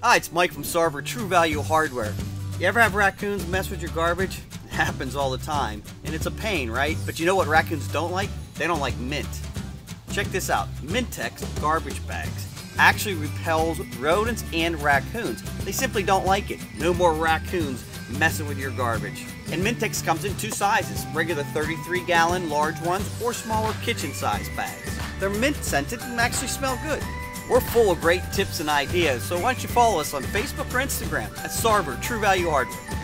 Hi, it's Mike from Sarver True Value Hardware. You ever have raccoons mess with your garbage? It happens all the time, and it's a pain, right? But you know what raccoons don't like? They don't like mint. Check this out. Mint-X garbage bags actually repels rodents and raccoons. They simply don't like it. No more raccoons messing with your garbage. And Mint-X comes in two sizes, regular 33-gallon large ones or smaller kitchen-sized bags. They're mint-scented and actually smell good. We're full of great tips and ideas, so why don't you follow us on Facebook or Instagram at Sarver True Value Hardware.